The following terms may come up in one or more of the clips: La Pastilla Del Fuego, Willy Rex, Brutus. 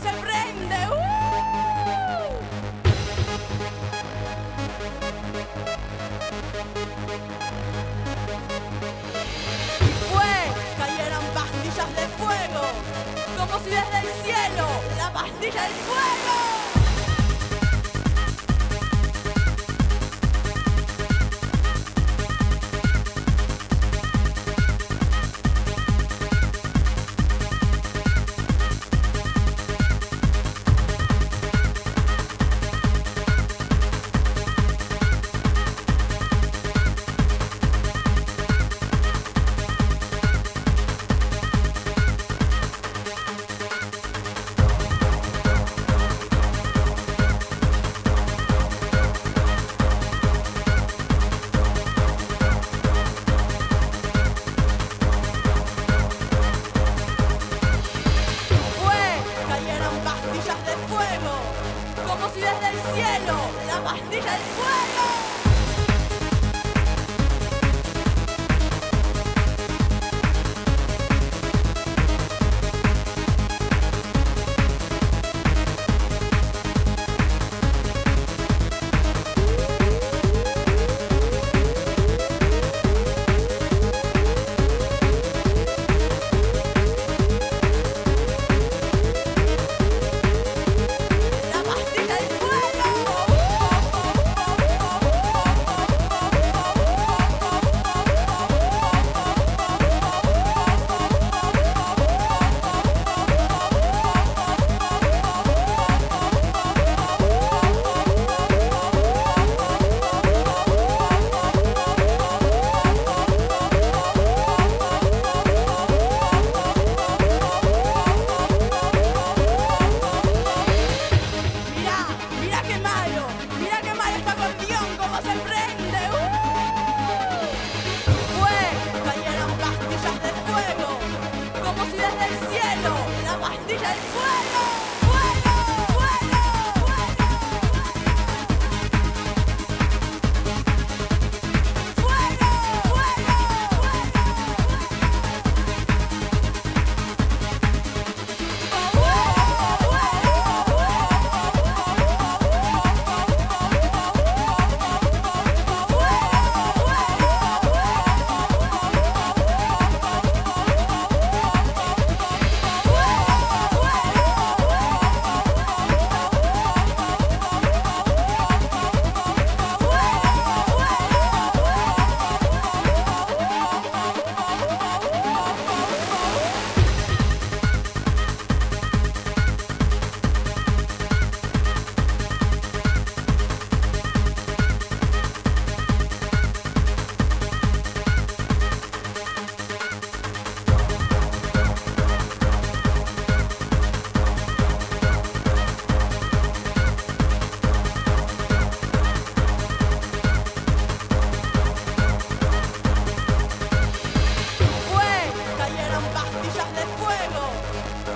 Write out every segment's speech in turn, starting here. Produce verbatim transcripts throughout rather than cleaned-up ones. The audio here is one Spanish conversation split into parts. se prende. ¡Uh! Y fue, cayeran pastillas de fuego, como si desde el cielo, la pastilla del fuego.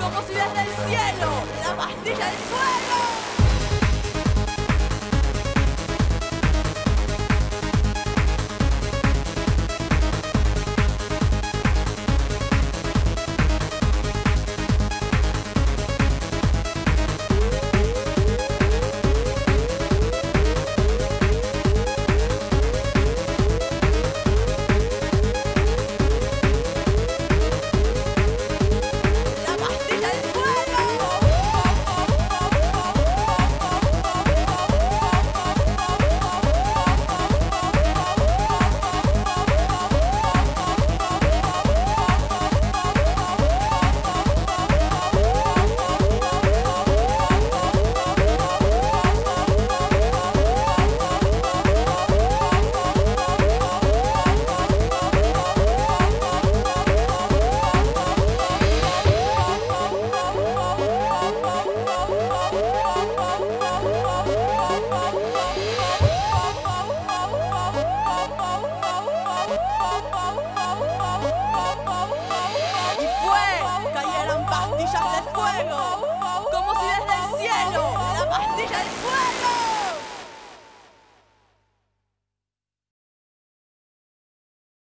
Como si desde el cielo, la pastilla del fuego. Pastillas de fuego, como si desde el cielo, la pastilla del fuego.